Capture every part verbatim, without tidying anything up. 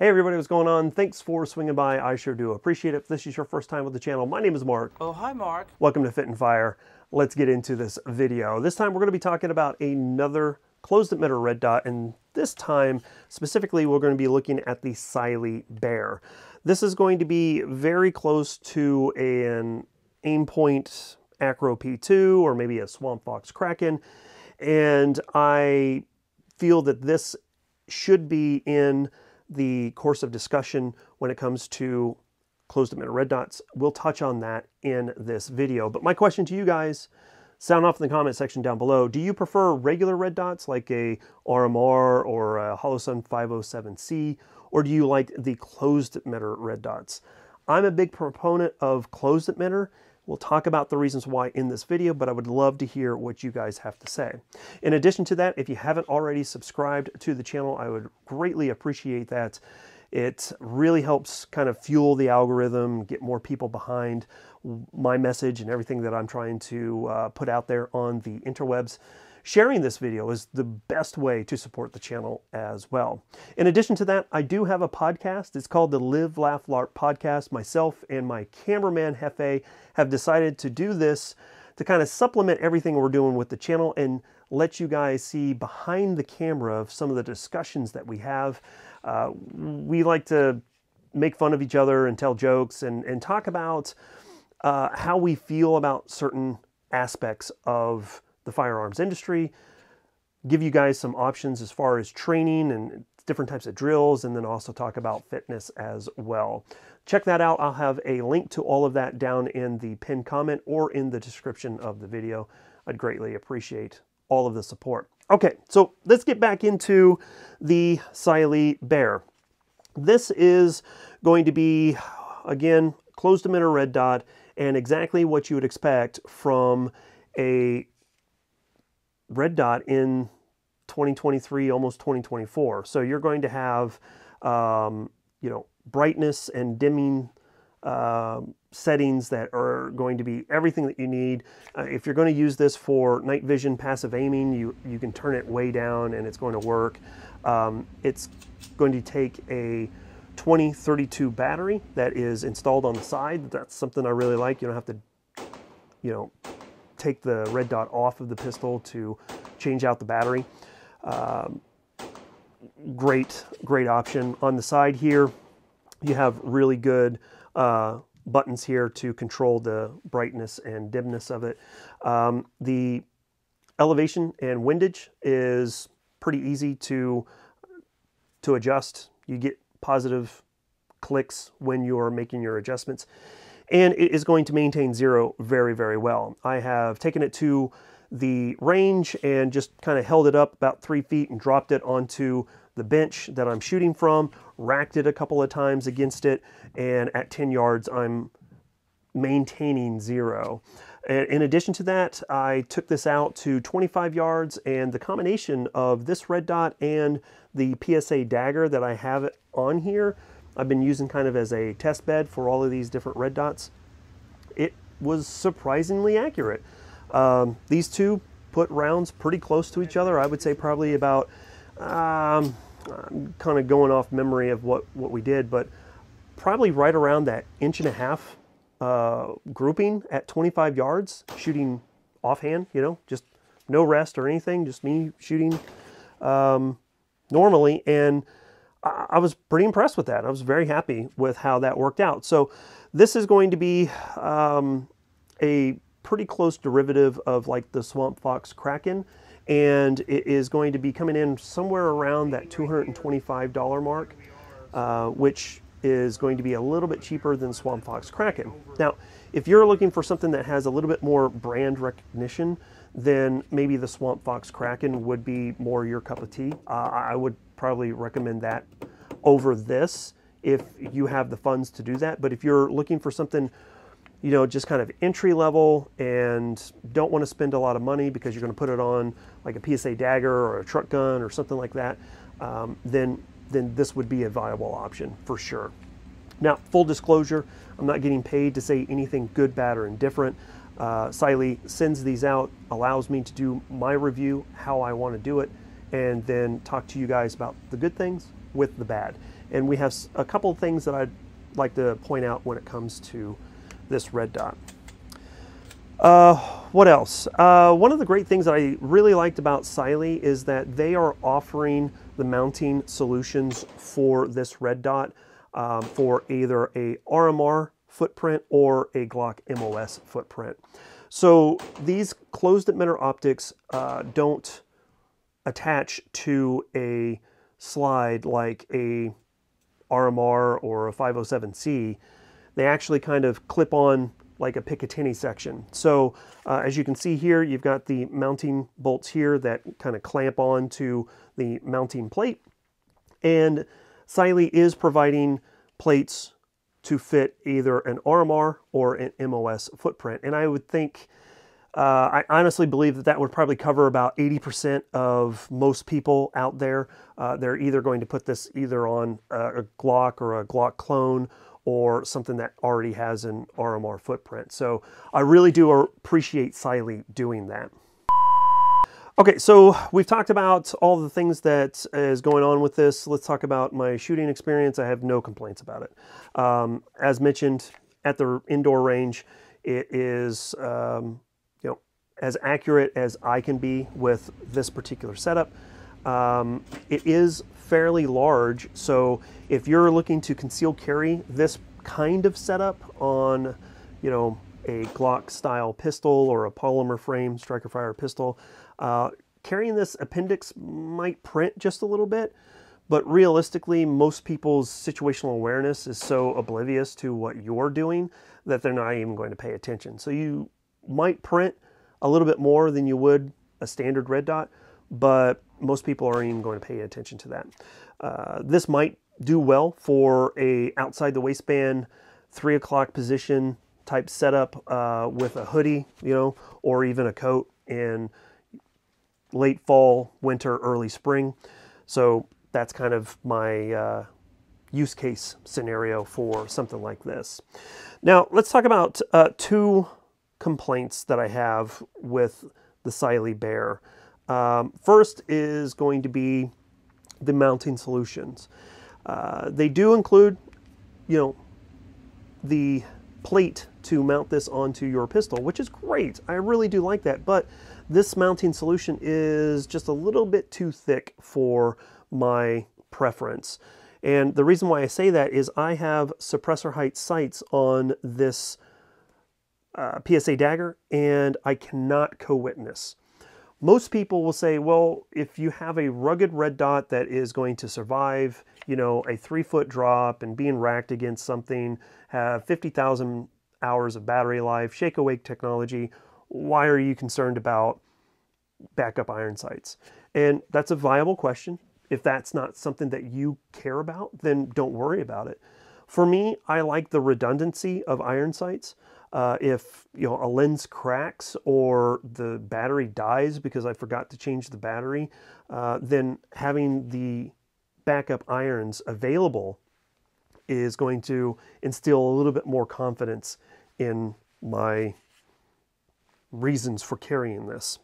Hey everybody, what's going on? Thanks for swinging by. I sure do appreciate it. If this is your first time with the channel, my name is Mark. Oh, hi Mark. Welcome to Fit and Fire. Let's get into this video. This time we're going to be talking about another closed emitter red dot, and this time specifically we're going to be looking at the Cyelee Bear. This is going to be very close to an Aimpoint Acro P two or maybe a Swamp Fox Kraken, and I feel that this should be in the course of discussion when it comes to closed emitter red dots. We'll touch on that in this video. But my question to you guys, sound off in the comment section down below. Do you prefer regular red dots like a R M R or a Holosun five oh seven C, or do you like the closed emitter red dots? I'm a big proponent of closed emitter. We'll talk about the reasons why in this video, but I would love to hear what you guys have to say. In addition to that, if you haven't already subscribed to the channel, I would greatly appreciate that. It really helps kind of fuel the algorithm, get more people behind my message and everything that I'm trying to uh, put out there on the interwebs. Sharing this video is the best way to support the channel as well. In addition to that, I do have a podcast. It's called the Live, Laugh, LARP podcast. Myself and my cameraman, Hefe, have decided to do this to kind of supplement everything we're doing with the channel and let you guys see behind the camera of some of the discussions that we have. Uh, we like to make fun of each other and tell jokes and, and talk about uh, how we feel about certain aspects of the firearms industry, give you guys some options as far as training and different types of drills, and then also talk about fitness as well. Check that out. I'll have a link to all of that down in the pinned comment or in the description of the video. I'd greatly appreciate all of the support. Okay, so let's get back into the Cyelee Bear. This is going to be, again, closed emitter red dot, and exactly what you would expect from a red dot in twenty twenty-three, almost twenty twenty-four. So you're going to have, um, you know, brightness and dimming uh, settings that are going to be everything that you need. Uh, if you're going to use this for night vision passive aiming, you, you can turn it way down and it's going to work. Um, it's going to take a twenty thirty-two battery that is installed on the side. That's something I really like. You don't have to, you know, take the red dot off of the pistol to change out the battery. Um, great, great option. On the side here, you have really good uh, buttons here to control the brightness and dimness of it. Um, the elevation and windage is pretty easy to, to adjust. You get positive clicks when you're making your adjustments. And it is going to maintain zero very, very well. I have taken it to the range and just kind of held it up about three feet and dropped it onto the bench that I'm shooting from, racked it a couple of times against it, and at ten yards, I'm maintaining zero. In addition to that, I took this out to twenty-five yards, and the combination of this red dot and the P S A Dagger that I have it on here, I've been using kind of as a test bed for all of these different red dots. It was surprisingly accurate. Um, these two put rounds pretty close to each other. I would say probably about, um, I'm kind of going off memory of what, what we did, but probably right around that inch and a half uh, grouping at twenty-five yards, shooting offhand, you know, just no rest or anything, just me shooting um, normally. And I was pretty impressed with that. I was very happy with how that worked out. So this is going to be um, a pretty close derivative of like the Swamp Fox Kraken, and it is going to be coming in somewhere around that two hundred twenty-five dollar mark, uh, which is going to be a little bit cheaper than Swamp Fox Kraken. Now, if you're looking for something that has a little bit more brand recognition, then maybe the Swamp Fox Kraken would be more your cup of tea. Uh, I would probably recommend that over this if you have the funds to do that. But if you're looking for something, you know, just kind of entry level and don't want to spend a lot of money because you're going to put it on like a P S A Dagger or a truck gun or something like that, um, then, then this would be a viable option for sure. Now, full disclosure, I'm not getting paid to say anything good, bad, or indifferent. Uh, Cyelee sends these out, allows me to do my review, how I want to do it, and then talk to you guys about the good things with the bad. And we have a couple of things that I'd like to point out when it comes to this red dot. Uh, what else? Uh, one of the great things that I really liked about Cyelee is that they are offering the mounting solutions for this red dot um, for either a R M R footprint or a Glock M O S footprint. So these closed emitter optics uh, don't attach to a slide like a R M R or a five oh seven C. They actually kind of clip on like a Picatinny section. So uh, as you can see here, you've got the mounting bolts here that kind of clamp on to the mounting plate. And Cyelee is providing plates to fit either an R M R or an M O S footprint. And I would think, uh, I honestly believe that that would probably cover about eighty percent of most people out there. Uh, they're either going to put this either on a Glock or a Glock clone or something that already has an R M R footprint. So I really do appreciate Cyelee doing that. Okay, so we've talked about all the things that is going on with this. Let's talk about my shooting experience. I have no complaints about it. Um, as mentioned, at the indoor range, it is um, you know, as accurate as I can be with this particular setup. Um, it is fairly large, so if you're looking to conceal carry this kind of setup on, you know, a Glock style pistol or a polymer frame striker fire pistol, Uh, carrying this appendix might print just a little bit, but realistically, most people's situational awareness is so oblivious to what you're doing that they're not even going to pay attention. So you might print a little bit more than you would a standard red dot, but most people aren't even going to pay attention to that. Uh, this might do well for a outside the waistband, three o'clock position type setup uh, with a hoodie, you know, or even a coat and late fall, winter, early spring. So that's kind of my uh, use case scenario for something like this. Now let's talk about uh, two complaints that I have with the Cyelee Bear. Um, first is going to be the mounting solutions. Uh, they do include, you know, the plate to mount this onto your pistol, which is great. I really do like that, but this mounting solution is just a little bit too thick for my preference. And the reason why I say that is I have suppressor height sights on this uh, P S A Dagger, and I cannot co-witness. Most people will say, well, if you have a rugged red dot that is going to survive, you know, a three foot drop and being racked against something, have fifty thousand hours of battery life, shake awake technology, why are you concerned about backup iron sights? And that's a viable question. If that's not something that you care about, then don't worry about it. For me, I like the redundancy of iron sights. Uh, if you know a lens cracks or the battery dies because I forgot to change the battery, uh, then having the backup irons available is going to instill a little bit more confidence in my reasons for carrying this.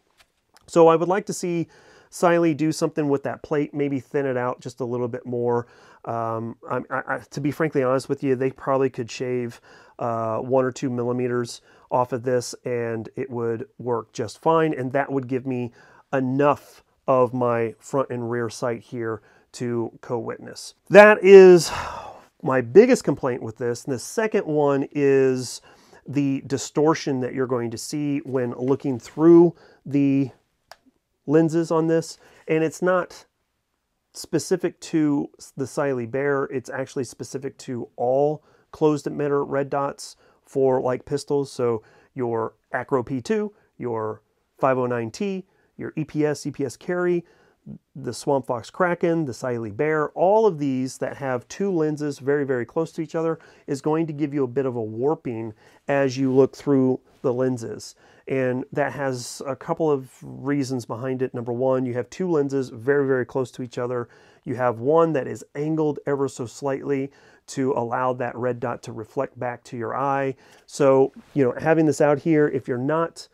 So I would like to see Cyelee do something with that plate, maybe thin it out just a little bit more. Um, I, I, to be frankly honest with you, they probably could shave uh, one or two millimeters off of this and it would work just fine. And that would give me enough of my front and rear sight here to co-witness. That is my biggest complaint with this. And the second one is the distortion that you're going to see when looking through the lenses on this. And it's not specific to the Cyelee Bear, it's actually specific to all closed emitter red dots for like pistols. So your Acro P two, your five oh nine T, your E P S, E P S Carry, the Swamp Fox Kraken, the Cyelee Bear, all of these that have two lenses very, very close to each other is going to give you a bit of a warping as you look through the lenses. And that has a couple of reasons behind it. Number one, you have two lenses very, very close to each other. You have one that is angled ever so slightly to allow that red dot to reflect back to your eye. So, you know, having this out here, if you're not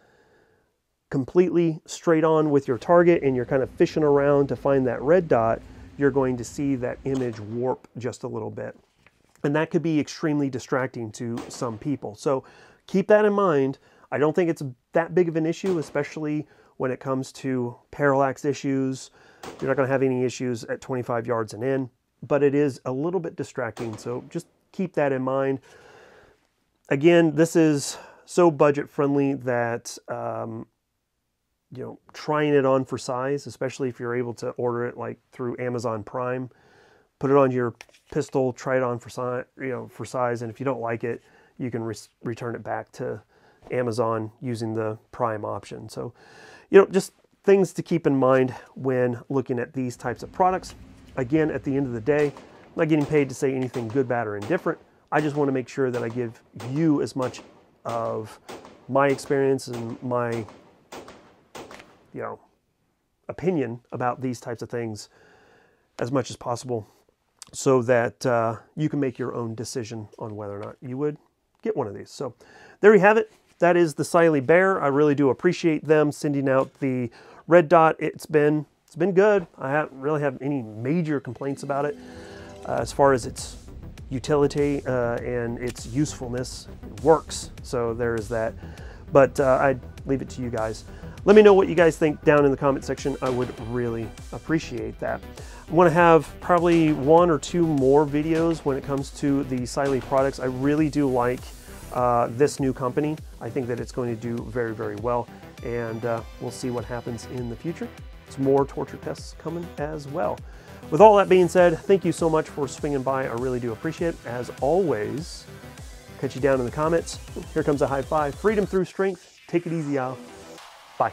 completely straight on with your target and you're kind of fishing around to find that red dot, you're going to see that image warp just a little bit. And that could be extremely distracting to some people. So keep that in mind. I don't think it's that big of an issue, especially when it comes to parallax issues. You're not going to have any issues at twenty-five yards and in, but it is a little bit distracting. So just keep that in mind. Again, this is so budget friendly that, um, you know, trying it on for size, especially if you're able to order it like through Amazon Prime, put it on your pistol, try it on for size, you know, for size. And if you don't like it, you can re return it back to Amazon using the Prime option. So, you know, just things to keep in mind when looking at these types of products. Again, at the end of the day, I'm not getting paid to say anything good, bad, or indifferent. I just want to make sure that I give you as much of my experience and my, you know, opinion about these types of things as much as possible, so that uh, you can make your own decision on whether or not you would get one of these. So there you have it. That is the Cyelee Bear. I really do appreciate them sending out the red dot. It's been, it's been good. I haven't really have any major complaints about it uh, as far as its utility uh, and its usefulness. It works. So there is that, but uh, I'd leave it to you guys. Let me know what you guys think down in the comment section. I would really appreciate that. I want to have probably one or two more videos when it comes to the Cyelee products. I really do like uh, this new company. I think that it's going to do very, very well, and uh, we'll see what happens in the future. It's more torture tests coming as well. With all that being said, thank you so much for swinging by. I really do appreciate it. As always, catch you down in the comments. Here comes a high five. Freedom through strength. Take it easy, y'all. Bye.